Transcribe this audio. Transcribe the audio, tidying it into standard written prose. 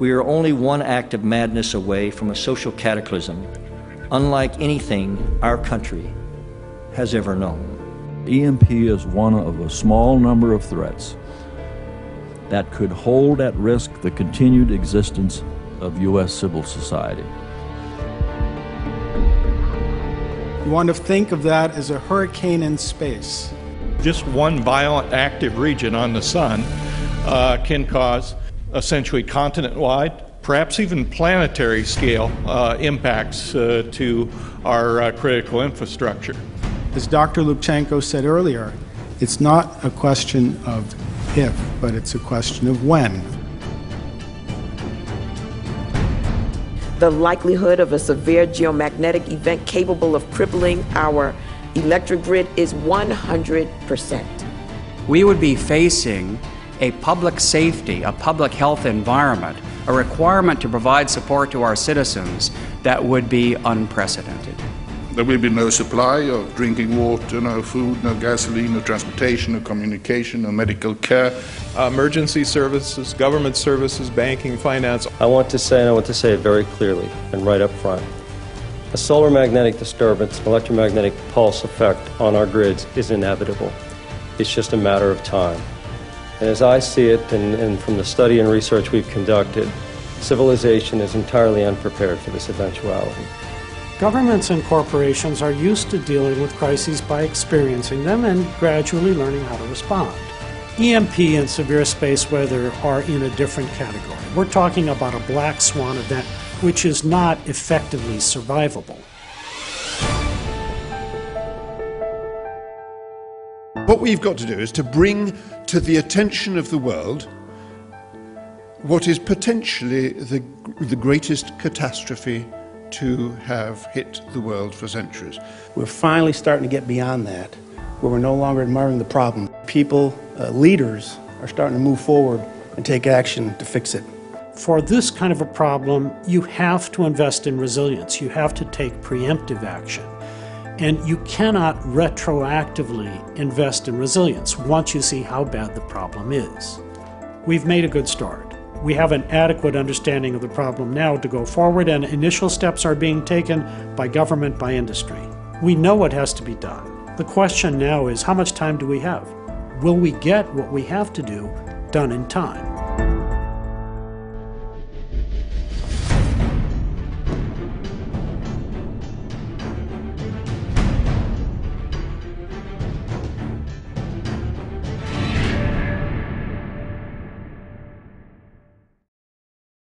We are only one act of madness away from a social cataclysm, unlike anything our country has ever known. EMP is one of a small number of threats that could hold at risk the continued existence of U.S. civil society. You want to think of that as a hurricane in space. Just one violent active region on the sun can cause essentially continent-wide, perhaps even planetary scale impacts to our critical infrastructure. As Dr. Lukyanenko said earlier, it's not a question of if, but it's a question of when. The likelihood of a severe geomagnetic event capable of crippling our electric grid is 100%. We would be facing a public safety, a public health environment, a requirement to provide support to our citizens that would be unprecedented. There will be no supply of drinking water, no food, no gasoline, no transportation, no communication, no medical care. Emergency services, government services, banking, finance. I want to say it very clearly and right up front. A solar magnetic disturbance, an electromagnetic pulse effect on our grids is inevitable. It's just a matter of time. And as I see it, and from the study and research we've conducted, civilization is entirely unprepared for this eventuality. Governments and corporations are used to dealing with crises by experiencing them and gradually learning how to respond. EMP and severe space weather are in a different category. We're talking about a black swan event, which is not effectively survivable. What we've got to do is to bring to the attention of the world what is potentially the greatest catastrophe to have hit the world for centuries. We're finally starting to get beyond that, where we're no longer admiring the problem. People, leaders, are starting to move forward and take action to fix it. For this kind of a problem, you have to invest in resilience. You have to take preemptive action. And you cannot retroactively invest in resilience once you see how bad the problem is. We've made a good start. We have an adequate understanding of the problem now to go forward, and initial steps are being taken by government, by industry. We know what has to be done. The question now is, how much time do we have? Will we get what we have to do done in time?